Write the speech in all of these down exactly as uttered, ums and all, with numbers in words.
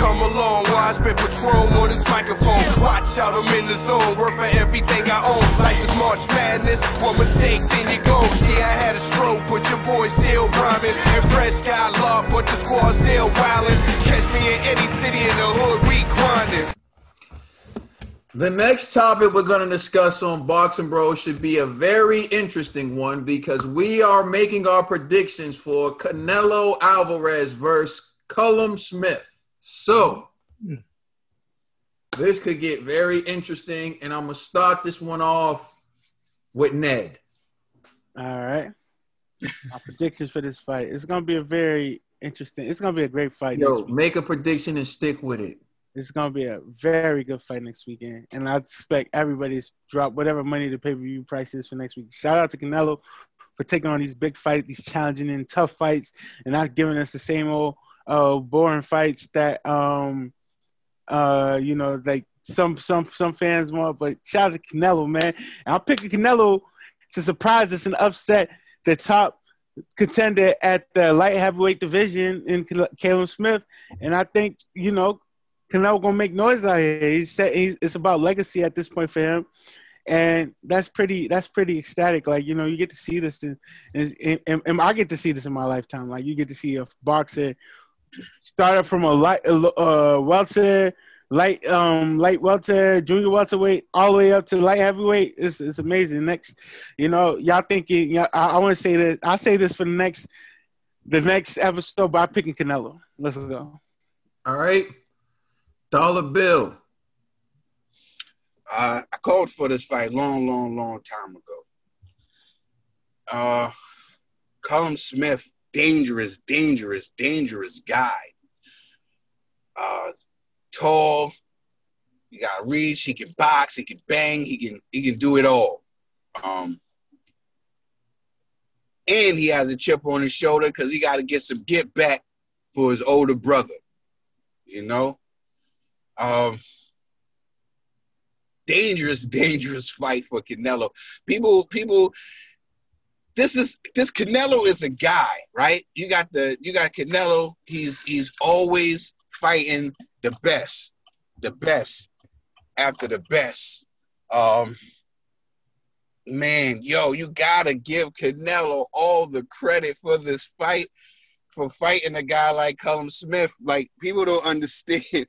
come along while I spit patrol on this microphone. Watch out, I'm in the zone, work for everything I own. Life is March Madness, one mistake, then you go. Yeah, I had a stroke, but your boy still rhyming. And fresh got law, but the squad still wildin'. Catch me in any city in the hood, we grindin'. The next topic we're going to discuss on Boxing Bros should be a very interesting one because we are making our predictions for Canelo Alvarez versus Callum Smith. So this could get very interesting, and I'm going to start this one off with Ned. All right. My predictions for this fight. It's going to be a very interesting – it's going to be a great fight. Yo, make a prediction and stick with it. It's going to be a very good fight next weekend. And I expect everybody's drop whatever money the pay-per-view price is for next week. Shout out to Canelo for taking on these big fights, these challenging and tough fights, and not giving us the same old uh, boring fights that, um, uh, you know, like some some some fans want. But shout out to Canelo, man. And I'm picking Canelo to surprise us and upset the top contender at the light heavyweight division in Callum Smith. And I think, you know, Canelo gonna make noise out here. He said he's, it's about legacy at this point for him, and that's pretty. That's pretty ecstatic. Like, you know, you get to see this, and, and, and, and I get to see this in my lifetime. Like, you get to see a boxer start up from a light, uh, welter, light, um, light welter, junior welterweight, all the way up to light heavyweight. It's it's amazing. Next, you know, y'all thinking? I, I want to say that I say this for the next, the next episode by picking Canelo. Let's go. All right. Dollar Bill. Uh, I called for this fight long, long, long time ago. Uh, Callum Smith, dangerous, dangerous, dangerous guy. Uh, tall. He got reach. He can box. He can bang. He can he can do it all. Um, and he has a chip on his shoulder because he got to get some get back for his older brother. You know. Um, dangerous, dangerous fight for Canelo. People, people. This is this Canelo is a guy, right? You got the you got Canelo. He's he's always fighting the best, the best after the best. Um, man, yo, you gotta give Canelo all the credit for this fight. For fighting a guy like Callum Smith, like, people don't understand.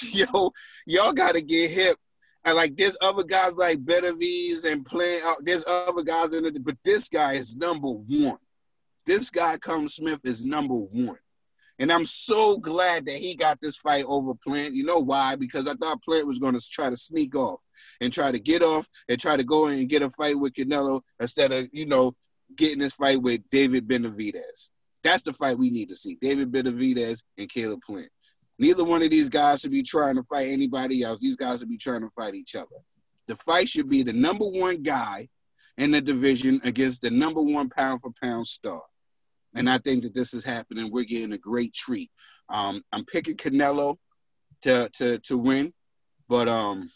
Yo, y'all gotta get hip. And like, there's other guys like Benavidez and Plant. Uh, there's other guys in it, but this guy is number one. This guy, Callum Smith, is number one. And I'm so glad that he got this fight over Plant. You know why? Because I thought Plant was gonna try to sneak off and try to get off and try to go in and get a fight with Canelo instead of, you know, getting this fight with David Benavidez. That's the fight we need to see, David Benavidez and Caleb Plant. Neither one of these guys should be trying to fight anybody else. These guys should be trying to fight each other. The fight should be the number one guy in the division against the number one pound-for-pound star. And I think that this is happening. We're getting a great treat. Um, I'm picking Canelo to to to win, but um,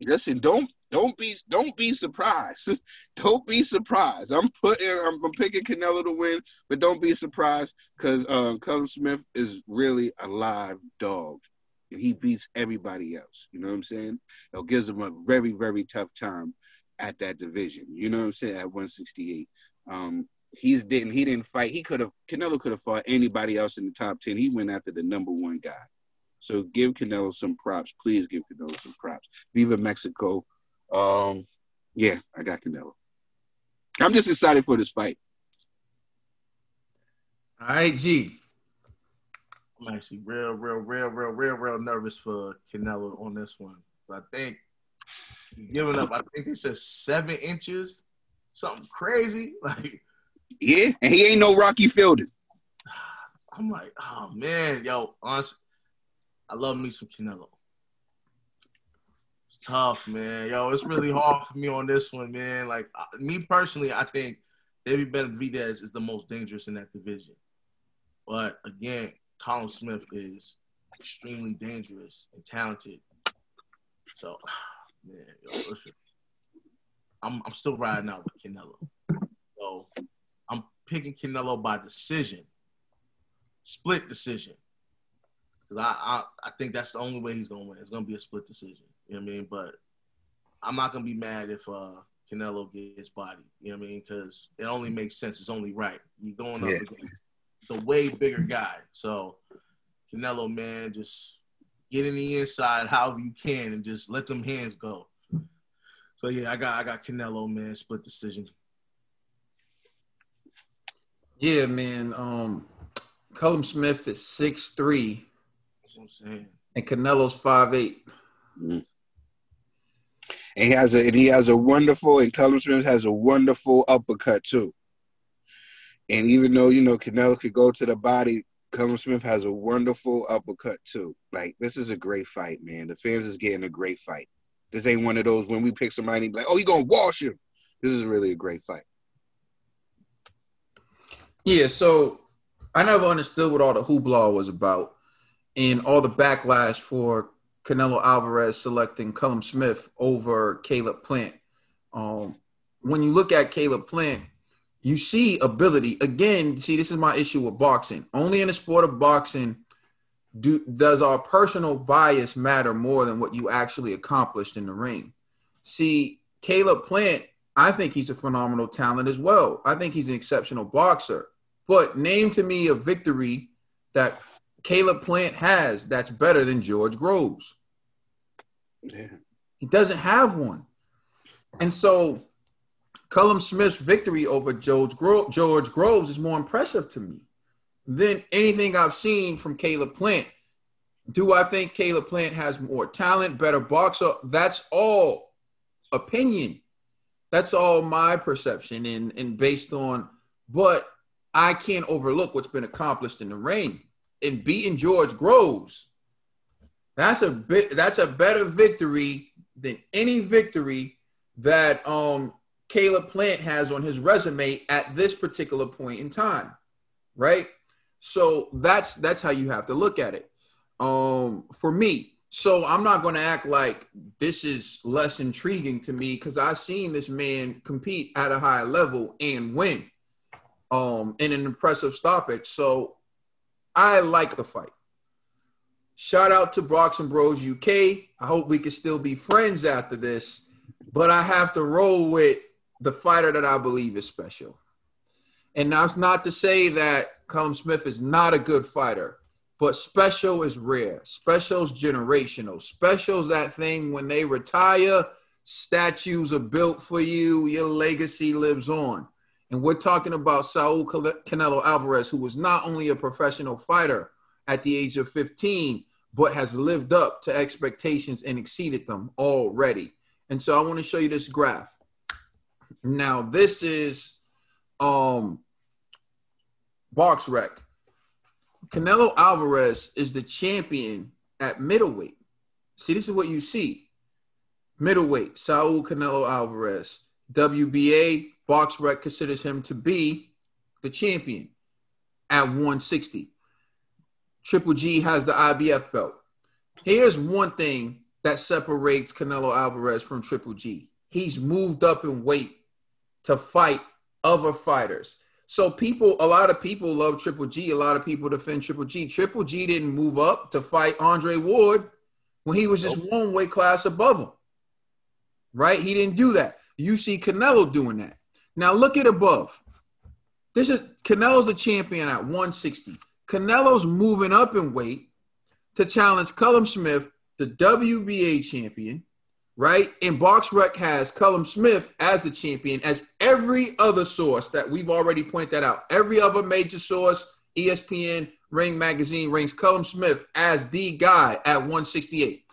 listen, don't don't be don't be surprised. Don't be surprised. I'm putting I'm, I'm picking Canelo to win, but don't be surprised because uh, Callum Smith is really a live dog, and he beats everybody else. You know what I'm saying? It gives him a very very tough time at that division. You know what I'm saying? At one sixty-eight, um, he's didn't he didn't fight. He could have Canelo could have fought anybody else in the top ten. He went after the number one guy. So give Canelo some props, please. Give Canelo some props. Viva Mexico. Um, yeah, I got Canelo. I'm just excited for this fight. All right, G. I'm actually real, real, real, real, real, real nervous for Canelo on this one. So I think giving up. I think he said seven inches, something crazy. Like, yeah, and he ain't no Rocky Fielder. I'm like, oh man, yo, honestly, I love me some Canelo. Tough, man. Yo, it's really hard for me on this one, man. Like, I, me personally, I think David Benavidez is the most dangerous in that division. But, again, Callum Smith is extremely dangerous and talented. So, man, yo, listen. I'm, I'm still riding out with Canelo. So, I'm picking Canelo by decision. Split decision. Because I, I, I think that's the only way he's going to win. It's going to be a split decision. You know what I mean? But I'm not going to be mad if uh, Canelo gets bodied. You know what I mean? Because it only makes sense. It's only right. You're going up yeah. against the way bigger guy. So, Canelo, man, just get in the inside however you can and just let them hands go. So, yeah, I got I got Canelo, man, split decision. Yeah, man. Um, Callum Smith is six three. That's what I'm saying. And Canelo's five eight. Mm-hmm. And he has a and he has a wonderful and Callum Smith has a wonderful uppercut too. And even though, you know, Canelo could go to the body, Callum Smith has a wonderful uppercut too. Like, this is a great fight, man. The fans is getting a great fight. This ain't one of those when we pick somebody like, oh, you gonna wash him. This is really a great fight. Yeah, so I never understood what all the hoopla was about and all the backlash for Canelo Alvarez selecting Callum Smith over Caleb Plant. Um, when you look at Caleb Plant, you see ability. Again, see, this is my issue with boxing. Only in the sport of boxing do, does our personal bias matter more than what you actually accomplished in the ring. See, Caleb Plant, I think he's a phenomenal talent as well. I think he's an exceptional boxer. But name to me a victory that Caleb Plant has that's better than George Groves. Yeah. He doesn't have one. And so Callum Smith's victory over George, Gro- George Groves is more impressive to me than anything I've seen from Caleb Plant. Do I think Caleb Plant has more talent, better boxer? That's all opinion. That's all my perception and, and based on – but I can't overlook what's been accomplished in the ring. And beating George Groves, that's a bit, that's a better victory than any victory that um, Caleb Plant has on his resume at this particular point in time, right? So that's that's how you have to look at it um, for me. So I'm not going to act like this is less intriguing to me because I've seen this man compete at a high level and win um, in an impressive stoppage. So I like the fight. Shout out to Boxing Bros U K. I hope we can still be friends after this, but I have to roll with the fighter that I believe is special. And that's not to say that Callum Smith is not a good fighter, but special is rare. Special's generational. Special's that thing when they retire, statues are built for you, your legacy lives on. And we're talking about Saul Canelo Alvarez, who was not only a professional fighter at the age of fifteen, but has lived up to expectations and exceeded them already. And so I want to show you this graph. Now, this is um, BoxRec. Canelo Alvarez is the champion at middleweight. See, this is what you see. Middleweight, Saul Canelo Alvarez, W B A. BoxRec considers him to be the champion at one sixty. Triple G has the I B F belt. Here's one thing that separates Canelo Alvarez from Triple G. He's moved up in weight to fight other fighters. So people, a lot of people love Triple G. A lot of people defend Triple G. Triple G didn't move up to fight Andre Ward when he was just nope. one weight class above him. Right? He didn't do that. You see Canelo doing that. Now, look at above. This is Canelo's the champion at one sixty. Canelo's moving up in weight to challenge Callum Smith, the W B A champion, right? And BoxRec has Callum Smith as the champion, as every other source that we've already pointed that out. Every other major source, E S P N, Ring Magazine, ranks Callum Smith as the guy at one sixty-eight.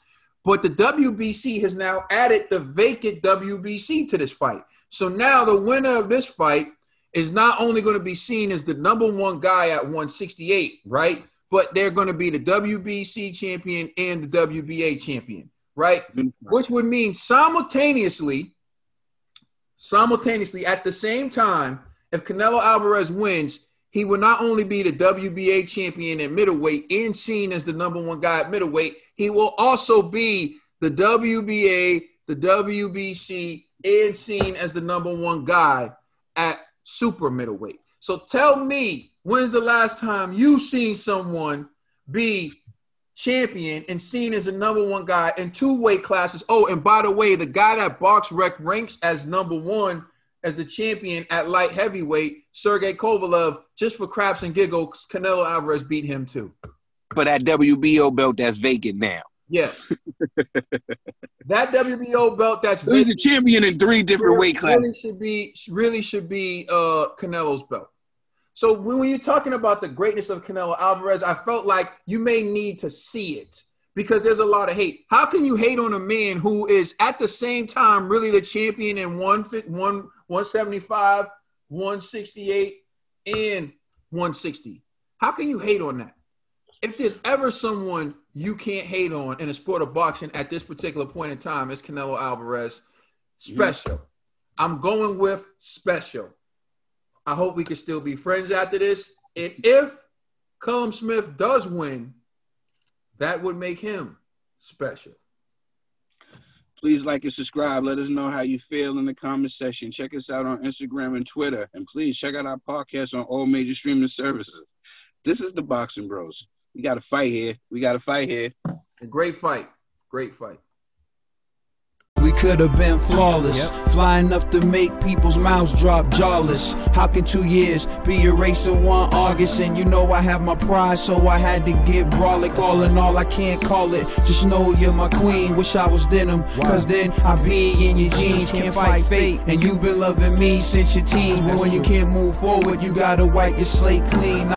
But the W B C has now added the vacant W B C to this fight. So now the winner of this fight is not only going to be seen as the number one guy at one sixty-eight, right? But they're going to be the W B C champion and the W B A champion, right? Which would mean simultaneously, simultaneously at the same time, if Canelo Alvarez wins, he will not only be the W B A champion at middleweight and seen as the number one guy at middleweight, he will also be the W B A, the W B C, and seen as the number one guy at super middleweight. So tell me, when's the last time you seen someone be champion and seen as the number one guy in two weight classes. Oh, and by the way, the guy that BoxRec ranks as number one as the champion at light heavyweight, Sergey Kovalev, just for craps and giggles, Canelo Alvarez beat him too. For that W B O belt that's vacant now. Yes. That W B O belt that's vacant. He's a champion in three different really weight classes. Really should be, really should be uh, Canelo's belt. So when you're talking about the greatness of Canelo Alvarez, I felt like you may need to see it because there's a lot of hate. How can you hate on a man who is at the same time really the champion in one seventy-five, one sixty-eight, and one sixty? How can you hate on that? If there's ever someone you can't hate on in the sport of boxing at this particular point in time, it's Canelo Alvarez. Special. Yeah. I'm going with special. I hope we can still be friends after this. And if Callum Smith does win, that would make him special. Please like and subscribe. Let us know how you feel in the comment section. Check us out on Instagram and Twitter. And please check out our podcast on all major streaming services. This is the Boxing Bros. We got to fight here. We got to fight here. A great fight. Great fight. Could have been flawless, yep. Flying up to make people's mouths drop jawless. How can two years be erased in one August? And you know I have my pride, so I had to get brolic. All in all, I can't call it. Just know you're my queen. Wish I was denim, cause then I'd be in your jeans. Can't fight fate, and you've been loving me since your teens. But when you can't move forward, you gotta wipe your slate clean.